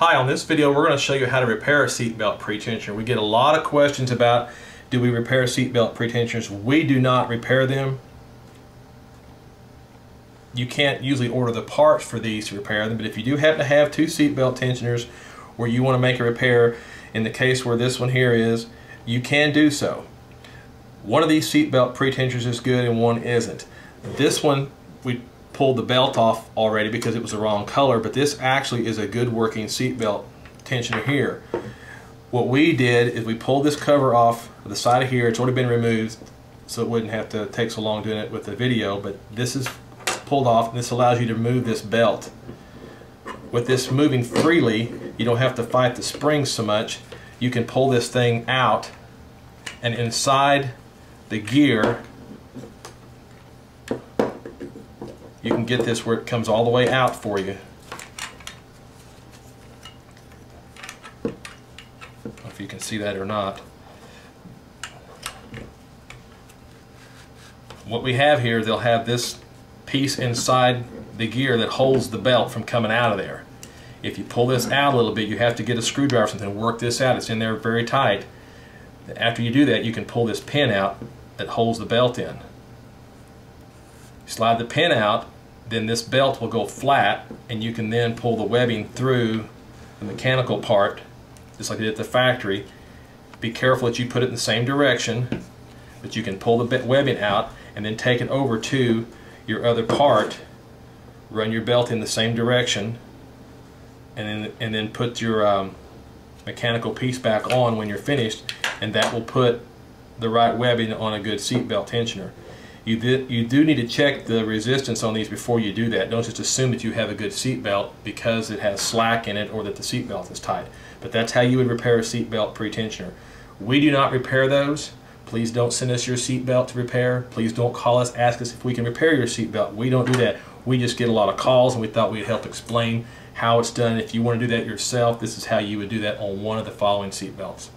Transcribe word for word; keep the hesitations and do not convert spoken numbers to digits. Hi, on this video we're going to show you how to repair a seatbelt pretensioner. We get a lot of questions about, do we repair seatbelt pretensioners? We do not repair them. You can't usually order the parts for these to repair them, but if you do happen to have two seatbelt tensioners where you want to make a repair, in the case where this one here is, you can do so. One of these seatbelt pretensioners is good and one isn't. This one, we pulled the belt off already because it was the wrong color, but this actually is a good working seatbelt tensioner here. What we did is we pulled this cover off the side of here. It's already been removed, so it wouldn't have to take so long doing it with the video, but this is pulled off, and this allows you to move this belt. With this moving freely, you don't have to fight the springs so much. You can pull this thing out, and inside the gear you can get this where it comes all the way out for you. I don't know if you can see that or not. What we have here, they'll have this piece inside the gear that holds the belt from coming out of there. If you pull this out a little bit, you have to get a screwdriver or something and work this out. It's in there very tight. After you do that, you can pull this pin out that holds the belt in. Slide the pin out, then this belt will go flat, and you can then pull the webbing through the mechanical part, just like they did at the factory. Be careful that you put it in the same direction, but you can pull the webbing out and then take it over to your other part, run your belt in the same direction, and then, and then put your um, mechanical piece back on when you're finished, and that will put the right webbing on a good seatbelt tensioner. You do, you do need to check the resistance on these before you do that. Don't just assume that you have a good seat belt because it has slack in it or that the seat belt is tight. But that's how you would repair a seat belt pretensioner. We do not repair those. Please don't send us your seat belt to repair. Please don't call us, ask us if we can repair your seat belt. We don't do that. We just get a lot of calls, and we thought we'd help explain how it's done. If you want to do that yourself, this is how you would do that on one of the following seat belts.